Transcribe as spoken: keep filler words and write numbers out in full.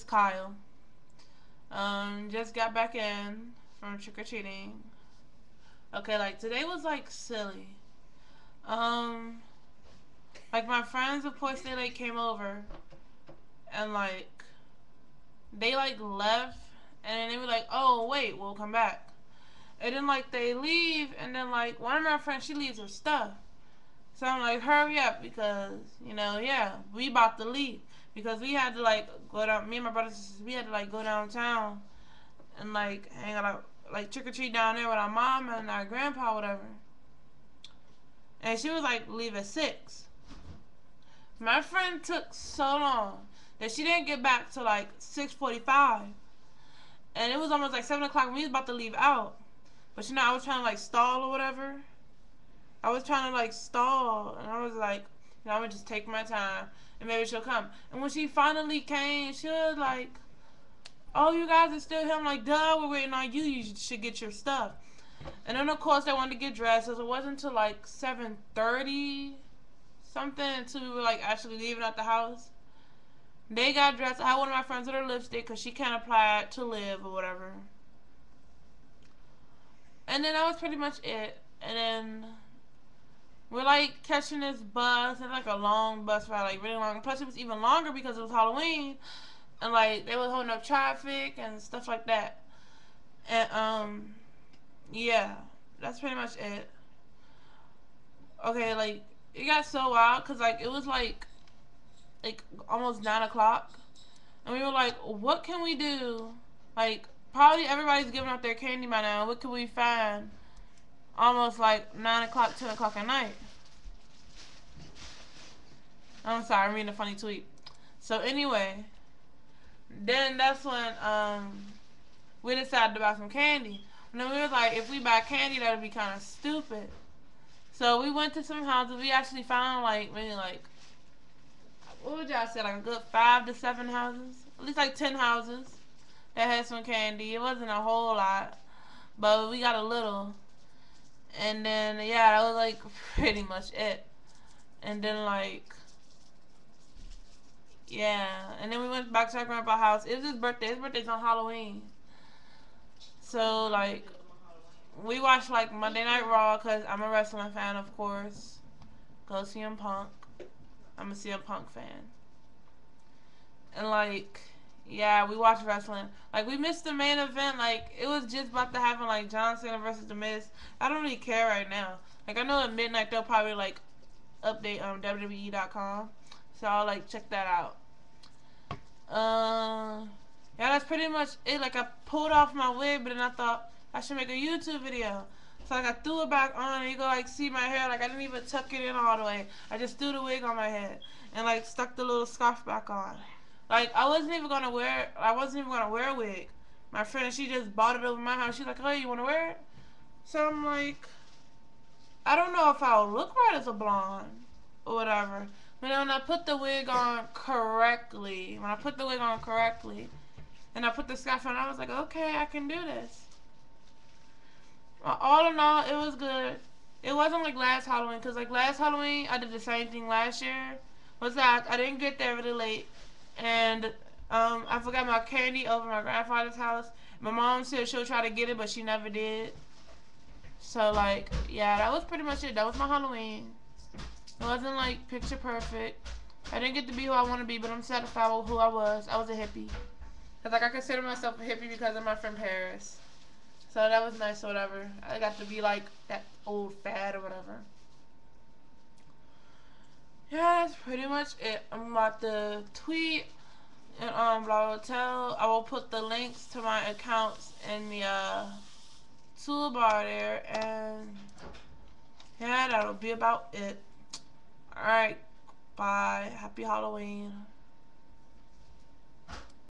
is Kyle. Um, just got back in from trick-or-treating. Okay, like, today was, like, silly. Um, like, my friends, of course, they, like, came over. And, like, they, like, left. And then they were like, oh, wait, we'll come back. And then, like, they leave. And then, like, one of my friends, she leaves her stuff. So I'm like, hurry up because, you know, yeah, we about to leave. Because we had to, like, go down. Me and my brothers and sisters, we had to, like, go downtown. And, like, hang out, like, trick-or-treat down there with our mom and our grandpa, whatever. And she was like, leave at six. My friend took so long that she didn't get back till like six forty-five. And it was almost like seven o'clock when we was about to leave out. But you know, I was trying to like stall or whatever. I was trying to like stall. And I was like, you know, I'm going to just take my time. And maybe she'll come. And when she finally came, she was like, oh, you guys are still here? I'm like, duh, we're waiting on you. You should get your stuff. And then, of course, they wanted to get dressed. So it wasn't until, like, seven thirty something until we were, like, actually leaving out the house. They got dressed. I had one of my friends with her lipstick because she can't apply it to live or whatever. And then that was pretty much it. And then we're, like, catching this bus. It's, like, a long bus ride, like, really long. Plus, it was even longer because it was Halloween. And, like, they was holding up traffic and stuff like that. And, um... yeah, that's pretty much it. Okay, like, it got so wild because, like, it was, like, like almost nine o'clock. And we were like, what can we do? Like, probably everybody's giving up their candy by now. What can we find? Almost, like, nine o'clock, ten o'clock at night. I'm sorry, I'm reading a funny tweet. So, anyway, then that's when um, we decided to buy some candy. And then we were like, if we buy candy, that would be kind of stupid. So we went to some houses. We actually found, like, maybe, like, what would y'all say, like a good five to seven houses? At least, like, ten houses that had some candy. It wasn't a whole lot, but we got a little. And then, yeah, that was, like, pretty much it. And then, like, yeah. And then we went back to our grandpa's house. It was his birthday. His birthday's on Halloween. So, like, we watched, like, Monday Night Raw because I'm a wrestling fan, of course. Go C M Punk. I'm a C M Punk fan. And, like, yeah, we watched wrestling. Like, we missed the main event. Like, it was just about to happen, like, John Cena versus the Miz. I don't really care right now. Like, I know at midnight they'll probably, like, update um, W W E dot com. So, I'll, like, check that out. Um... Uh, Yeah, that's pretty much it. Like, I pulled off my wig, but then I thought I should make a YouTube video. So, like, I threw it back on, and you go, like, see my hair. Like, I didn't even tuck it in all the way. I just threw the wig on my head and, like, stuck the little scarf back on. Like, I wasn't even going to wear I wasn't even going to wear a wig. My friend, she just bought it over my house. She's like, oh, you want to wear it? So, I'm like, I don't know if I'll look right as a blonde or whatever. But then when I put the wig on correctly, when I put the wig on correctly... and I put the scarf on. I was like, okay, I can do this. All in all, it was good. It wasn't like last Halloween. Because, like, last Halloween, I did the same thing last year. Was that I didn't get there really late. And um, I forgot my candy over my grandfather's house. My mom said she'll try to get it, but she never did. So, like, yeah, that was pretty much it. That was my Halloween. It wasn't, like, picture perfect. I didn't get to be who I want to be, but I'm satisfied with who I was. I was a hippie. Cause, like, I consider myself a hippie because of my friend Paris. So that was nice or whatever. I got to be like that old fad or whatever. Yeah, that's pretty much it. I'm about to tweet and um blah blah tell. I will put the links to my accounts in the uh toolbar there, and yeah, that'll be about it. Alright, bye. Happy Halloween.